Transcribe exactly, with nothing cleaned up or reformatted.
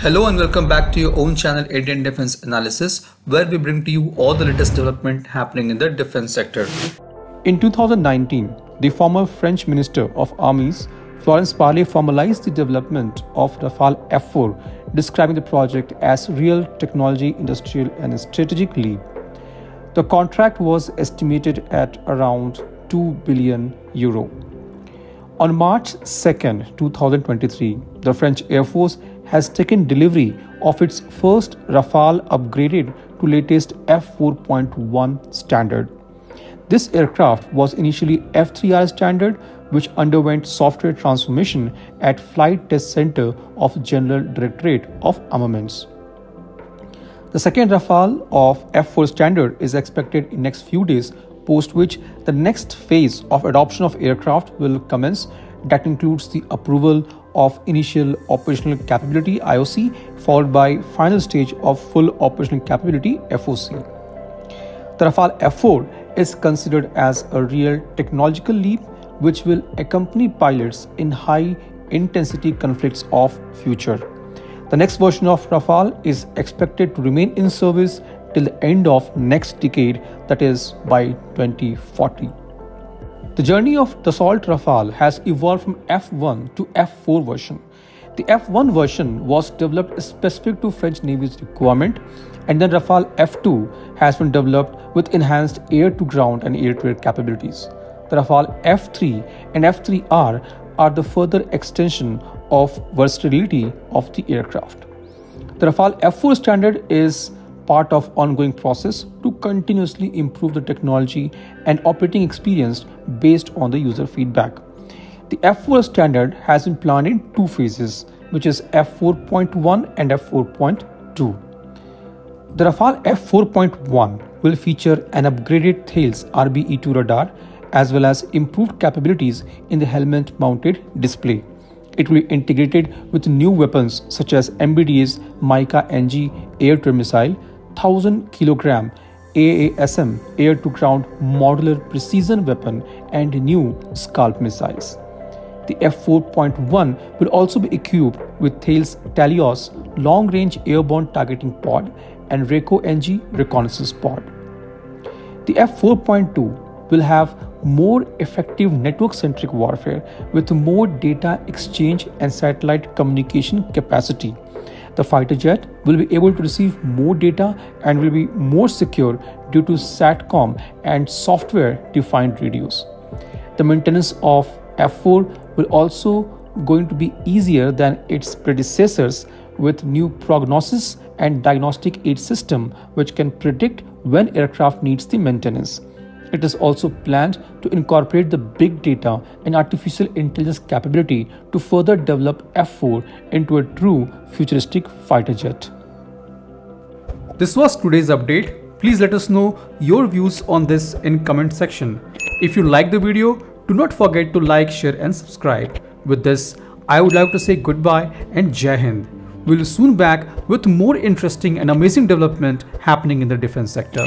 Hello and welcome back to your own channel Indian Defense Analysis, where we bring to you all the latest development happening in the defense sector. In two thousand nineteen, the former French Minister of Armies, Florence Parly, formalized the development of Rafale F four, describing the project as real technology, industrial and strategic leap. The contract was estimated at around two billion euro. On March second, two thousand twenty-three, the French Air Force has taken delivery of its first Rafale upgraded to latest F four point one standard. This aircraft was initially F three R standard, which underwent software transformation at Flight Test Center of General Directorate of Armaments. The second Rafale of F four standard is expected in next few days, post which the next phase of adoption of aircraft will commence. That includes the approval of initial operational capability I O C, followed by final stage of full operational capability F O C. The Rafale F four is considered as a real technological leap, which will accompany pilots in high intensity conflicts of future. The next version of Rafale is expected to remain in service till the end of next decade, that is by twenty forty. The journey of Dassault Rafale has evolved from F one to F four version. The F one version was developed specific to French Navy's requirement, and then Rafale F two has been developed with enhanced air-to-ground and air-to-air capabilities. The Rafale F three and F three R are the further extension of versatility of the aircraft. The Rafale F four standard is part of ongoing process to continuously improve the technology and operating experience based on the user feedback. The F four standard has been planned in two phases, which is F four point one and F four point two. The Rafale F four point one will feature an upgraded Thales R B E two radar as well as improved capabilities in the helmet-mounted display. It will be integrated with new weapons such as M B D A's Mica-N G air-to-air missile, one thousand kilogram A A S M air-to-ground modular precision weapon, and new Scalp missiles. The F four point one will also be equipped with Thales Talios long-range airborne targeting pod and RECO N G reconnaissance pod. The F four point two will have more effective network-centric warfare with more data exchange and satellite communication capacity. The fighter jet will be able to receive more data and will be more secure due to SATCOM and software-defined radios. The maintenance of F four will also going to be easier than its predecessors with new prognosis and diagnostic aid system, which can predict when aircraft needs the maintenance. It is also planned to incorporate the big data and artificial intelligence capability to further develop F four into a true futuristic fighter jet. This was today's update. Please let us know your views on this in comment section. If you like the video, do not forget to like, share and subscribe. With this, I would like to say goodbye and Jai Hind. We'll soon back with more interesting and amazing development happening in the defense sector.